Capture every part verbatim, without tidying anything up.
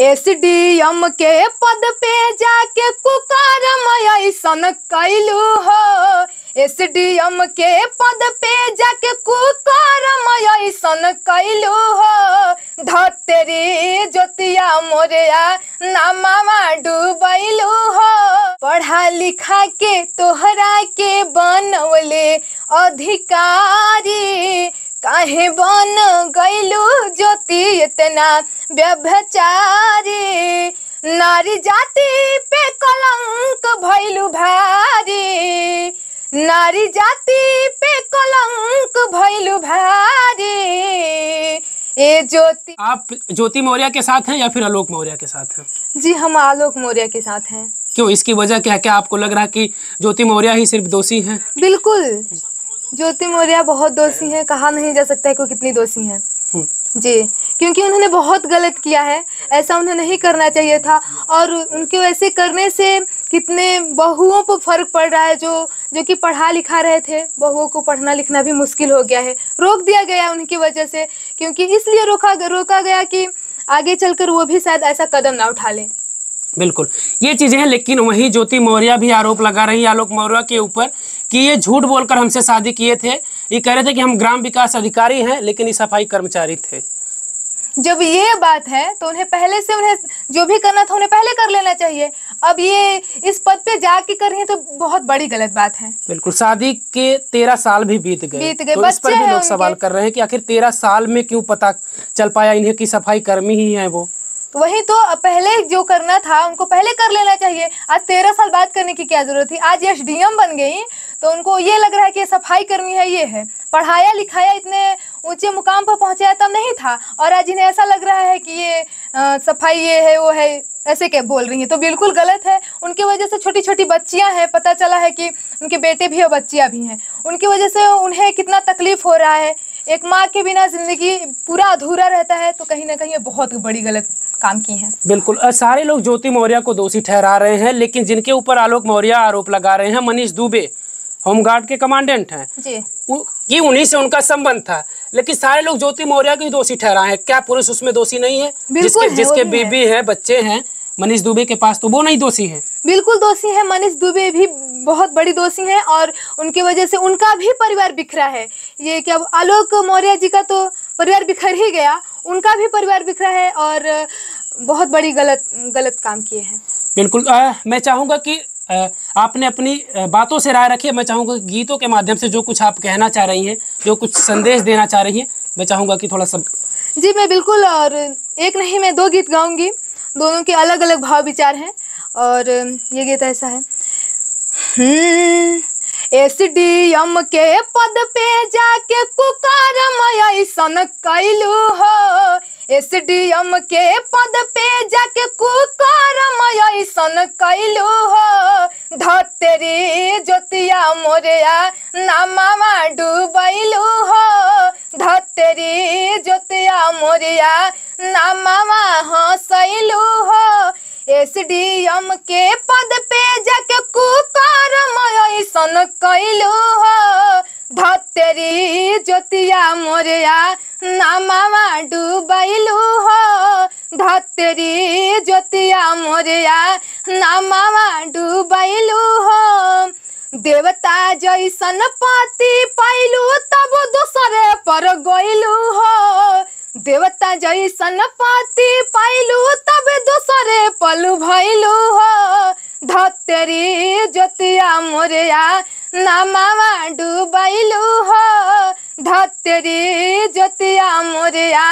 SDM के पद पे जाके पुकार मैं ऐसन कैलू हो, एसडीएम के पद पे जाके पुकार मैं ऐसन कैलू हो। धतेरी ज्योतिया मोरया नामा डूबैलू हो। पढ़ा लिखा के तोहरा के बनवले अधिकारी, काहे बन गैलू ज्योति इतना व्यभिचारी। नारी जाति पे कलंक भैलू भारी, नारी जाति पे कलंक भैलू भारी। ए ज्योति, आप ज्योति मौर्या के साथ हैं या फिर आलोक मौर्या के साथ हैं? जी, हम आलोक मौर्या के साथ हैं। क्यों, इसकी वजह क्या है? क्या आपको लग रहा है कि ज्योति मौर्या ही सिर्फ दोषी हैं? बिल्कुल, ज्योति मौर्या बहुत दोषी हैं। कहा नहीं जा सकता है कि कितनी दोषी हैं जी, क्योंकि उन्होंने बहुत गलत किया है। ऐसा उन्हें नहीं करना चाहिए था, और उनके वैसे करने से कितने बहुओं को फर्क पड़ रहा है, जो जो कि पढ़ा लिखा रहे थे। बहुओं को पढ़ना लिखना भी मुश्किल हो गया है, रोक दिया गया उनकी वजह से। क्योंकि इसलिए रोका रोका गया कि आगे चलकर वो भी शायद ऐसा कदम ना उठा लें। बिल्कुल, ये चीज़ें हैं। लेकिन वही ज्योति मौर्या भी आरोप लगा रही है आलोक मौर्या के ऊपर कि ये झूठ बोलकर हमसे शादी किए थे। ये कह रहे थे कि हम ग्राम विकास अधिकारी हैं, लेकिन ये सफाई कर्मचारी थे। जब ये बात है तो उन्हें पहले से, उन्हें जो भी करना था उन्हें पहले कर लेना चाहिए। अब ये इस पद पे जाके कर रही है तो बहुत बड़ी गलत बात है। बिल्कुल, शादी के तेरह साल भी बीत गए, बीत गए। तो इस पर भी लोग सवाल कर रहे हैं कि आखिर तेरह साल में क्यों पता चल पाया इन्हें कि सफाई कर्मी ही है वो? वही तो, पहले जो करना था उनको पहले कर लेना चाहिए। आज तेरह साल बात करने की क्या जरूरत थी? आज एसडीएम बन गई तो उनको ये लग रहा है कि सफाई कर्मी है। ये है, पढ़ाया लिखाया, इतने ऊंचे मुकाम पर पहुंचाया तब नहीं था, और आज इन्हें ऐसा लग रहा है कि ये आ, सफाई ये है वो है, ऐसे क्या बोल रही है। तो बिल्कुल गलत है। उनकी वजह से छोटी छोटी बच्चियां हैं, पता चला है कि उनके बेटे भी और बच्चियाँ भी हैं। उनकी वजह से उन्हें कितना तकलीफ हो रहा है। एक माँ के बिना जिंदगी पूरा अधूरा रहता है। तो कहीं ना कहीं ये बहुत बड़ी गलत काम की है। बिल्कुल, सारे लोग ज्योति मौर्या को दोषी ठहरा रहे हैं, लेकिन जिनके ऊपर आलोक मौर्या आरोप लगा रहे हैं, मनीष दुबे होमगार्ड के कमांडेंट हैं जी, कि उन्हीं से उनका संबंध था। लेकिन सारे लोग ज्योति मौर्या को दोषी ठहराए हैं। क्या पुरुष उसमें दोषी नहीं है? जिसके, जिसके बीबी है, बच्चे हैं मनीष दुबे के पास, तो वो नहीं दोषी है? बिल्कुल दोषी है। मनीष दुबे भी बहुत बड़ी दोषी हैं, और उनकी वजह से उनका भी परिवार बिखरा है। ये क्या, आलोक मौर्या जी का तो परिवार बिखर ही गया, उनका भी परिवार बिखरा है, और बहुत बड़ी गलत गलत काम किए हैं। बिल्कुल, आ, मैं चाहूँगा कि आ, आपने अपनी बातों से राय रखी। मैं चाहूँगा गीतों के माध्यम से जो कुछ आप कहना चाह रही हैं, जो कुछ संदेश देना चाह रही हैं, मैं चाहूँगा कि थोड़ा सा। जी, मैं बिल्कुल, और एक नहीं मैं दो गीत गाऊँगी, दोनों के अलग अलग भाव विचार हैं। और ये गीत ऐसा है। एसडीएम के पद पे जाके पुकार मैं ऐसन कैलू हो, एसडीएम के पद पे जाके पुकार मैं ऐसन कैलू हो। धतेरी ज्योतिया मोरया नामा डूबैलू हो, धतेरी ज्योतिया मोरया नामा हँसैलू हो। एसडीएम के पद पे जाके पुकार मैं ऐसन कैलू हो। धतेरी ज्योतिया मोरया नामा डूबैलू हो, धतेरी ज्योतिया मोरया नामा डूबैलू हो। देवता जैसन पति पाइलू तब दूसरे पर गैलू हो, देवता जैसन पति पाइलू तब दूसरे पलू भैलू हो। धतेरी ज्योतिया मोरया नामा डूबैलू हो, धतेरी ज्योतिया मोरया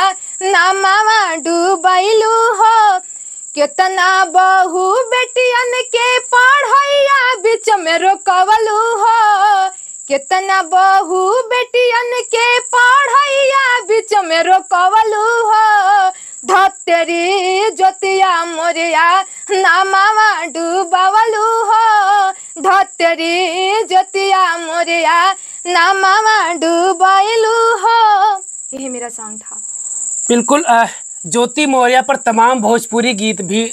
नामा डूबैलू हो। कितना बहु बेटियन के पढ़ैया बीच में रोकवलू हो, कितना बहु बेटियन के पढ़ैया बीच में रोकवलू हो। धतेरी ज्योतिया मोरया नामा डूबवलू हो, धतेरी ज्योतिया मोरया नामा डूबैलू हो। यही मेरा सॉन्ग था। बिल्कुल, ज्योति मौर्या पर तमाम भोजपुरी गीत भी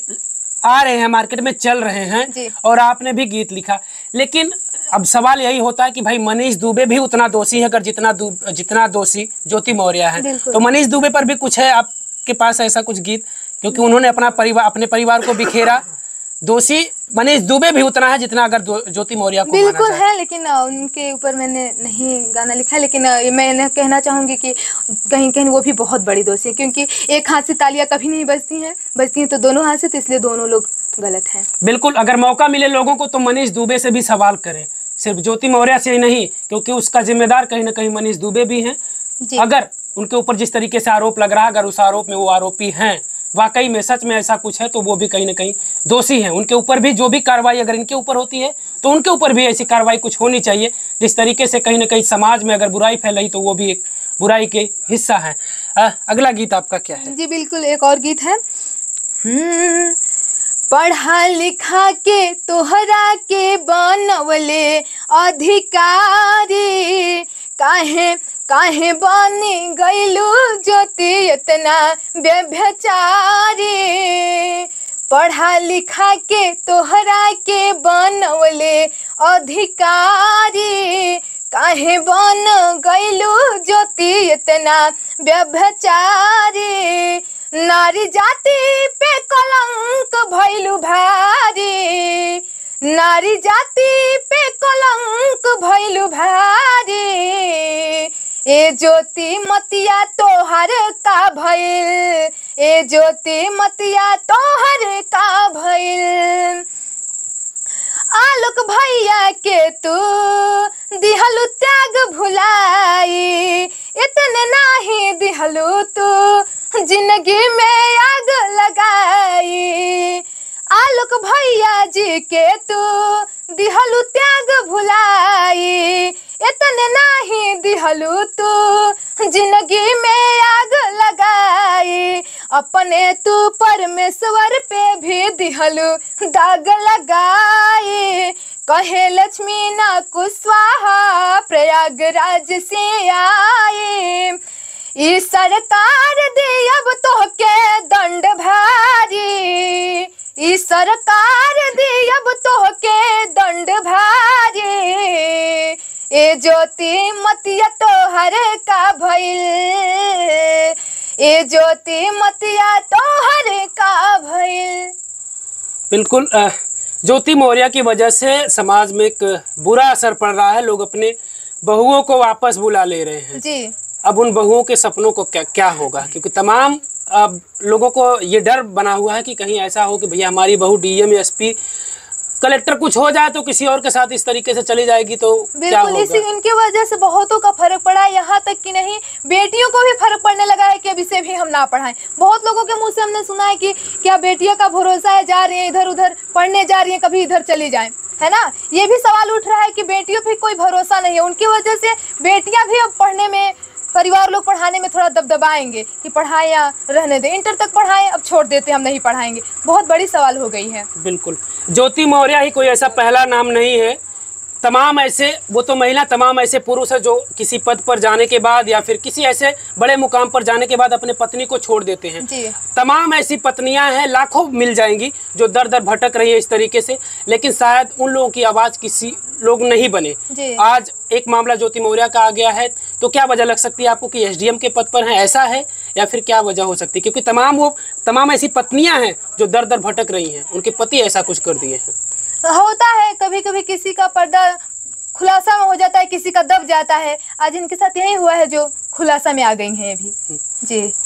आ रहे हैं, मार्केट में चल रहे हैं, और आपने भी गीत लिखा। लेकिन अब सवाल यही होता है कि भाई मनीष दुबे भी उतना दोषी है अगर जितना जितना दोषी ज्योति मौर्या है। तो मनीष दुबे पर भी कुछ है आपके पास ऐसा कुछ गीत क्योंकि उन्होंने अपना परिवार अपने परिवार को बिखेरा। दोषी मनीष दुबे भी उतना है जितना अगर ज्योति मौर्या को बिल्कुल माना है, लेकिन उनके ऊपर मैंने नहीं गाना लिखा है, लेकिन मैं कहना चाहूँगी कि कहीं कहीं वो भी बहुत बड़ी दोषी है, क्योंकि एक हाथ से तालियां कभी नहीं बजती हैं बजती हैं तो दोनों हाथ से, तो इसलिए दोनों लोग गलत हैं। बिल्कुल, अगर मौका मिले लोगों को तो मनीष दुबे से भी सवाल करें, सिर्फ ज्योति मौर्या से ही नहीं, क्योंकि उसका जिम्मेदार कहीं ना कहीं मनीष दुबे भी हैं। अगर उनके ऊपर जिस तरीके से आरोप लग रहा है, अगर उस आरोप में वो आरोपी हैं, वाकई में सच में ऐसा कुछ है, तो वो भी कहीं ना कहीं दोषी हैं। उनके ऊपर भी जो भी कार्रवाई अगर इनके ऊपर होती है तो उनके ऊपर भी ऐसी कार्रवाई कुछ होनी चाहिए। जिस तरीके से कहीं ना कहीं समाज में अगर बुराई फैलाई तो वो भी एक बुराई के हिस्सा है। आ, अगला गीत आपका क्या है? जी बिल्कुल, एक और गीत है। पढ़ा लिखा के तोहरा के बनवले अधिकारी, काहे काहे बनी गईलू ज्योति इतना व्यभिचारी। पढ़ा लिखा के तोहरा के बनवले अधिकारी, काहे बन गईलू ज्योति इतना व्यभिचारी। नारी जाति पे कलंक भइलू भारी, नारी जाति पे कलंक भइलू भारी। ए ज्योति मतिया तोहर का भइल, ए ज्योति मतिया तोहर का भइल। आलोक भैया के तू दिहलू त्याग भुलाई, इतने नाही दिहलू तू जिंदगी में आग लगाई। आलोक भैया जी के तू दिहलू त्याग भुलाई, इतने नहीं दिहलू तू जिंदगी में आग लगाई। अपने तू परमेश्वर पे भी दिहलू दाग लगाई। कहे लक्ष्मी ना कुशवाहा प्रयागराज से आए, ई सरकार दे अब तोहके दंड भारी, ई सरकार दे अब तोहके दंड भारी। ए ज्योति मतिया तोहर का भइल, ए ज्योति मतिया तोहर का भइल। बिल्कुल, ज्योति मौर्या की वजह से समाज में एक बुरा असर पड़ रहा है। लोग अपने बहुओं को वापस बुला ले रहे हैं जी। अब उन बहुओं के सपनों को क्या क्या होगा, क्योंकि तमाम अब लोगों को ये डर बना हुआ है कि कहीं ऐसा हो कि भैया हमारी बहू डीएम एसपी कलेक्टर कुछ हो जाए तो किसी और के साथ इस तरीके से चली जाएगी तो क्या होगा? इसी इनके वजह से बहुतों का फर्क पड़ा है, यहाँ तक कि नहीं बेटियों को भी फर्क पड़ने लगा है कि अब इसे भी हम ना पढ़ाएं। बहुत लोगों के मुंह से हमने सुना है कि क्या बेटियों का भरोसा है, जा रही है इधर उधर पढ़ने, जा रही है कभी इधर चली जाए, है ना। ये भी सवाल उठ रहा है कि बेटियों पर कोई भरोसा नहीं है, उनकी वजह से बेटियाँ भी अब पढ़ने में, परिवार लोग पढ़ाने में थोड़ा दबदबाएंगे कि पढ़ाएं या रहने दें, इंटर तक पढ़ाएं, अब छोड़ देते हम नहीं पढ़ाएंगे। बहुत बड़ी सवाल हो गई है। बिल्कुल, ज्योति मौर्या ही कोई ऐसा पहला नाम नहीं है। तमाम ऐसे, वो तो महिला, तमाम ऐसे पुरुष है जो किसी पद पर जाने के बाद या फिर किसी ऐसे बड़े मुकाम पर जाने के बाद अपने पत्नी को छोड़ देते हैं जी। तमाम ऐसी पत्नियां हैं, लाखों मिल जाएंगी जो दर दर भटक रही है इस तरीके से, लेकिन शायद उन लोगों की आवाज़ किसी लोग नहीं बने। आज एक मामला ज्योति मौर्या का आ गया है, तो क्या वजह लग सकती है आपको कि एसडीएम के पद पर हैं, ऐसा है, या फिर क्या वजह हो सकती है? क्योंकि तमाम वो तमाम ऐसी पत्नियां हैं जो दर दर भटक रही हैं, उनके पति ऐसा कुछ कर दिए हैं। होता है कभी कभी, किसी का पर्दा खुलासा में हो जाता है, किसी का दब जाता है। आज इनके साथ यही हुआ है जो खुलासा में आ गई हैं अभी जी।